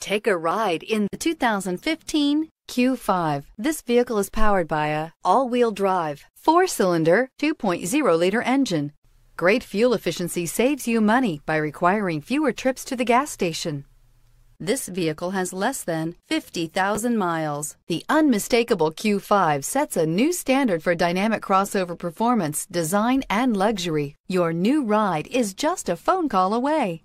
Take a ride in the 2015 Q5. This vehicle is powered by an all-wheel drive, 4-cylinder, 2.0-liter engine. Great fuel efficiency saves you money by requiring fewer trips to the gas station. This vehicle has less than 50,000 miles. The unmistakable Q5 sets a new standard for dynamic crossover performance, design, and luxury. Your new ride is just a phone call away.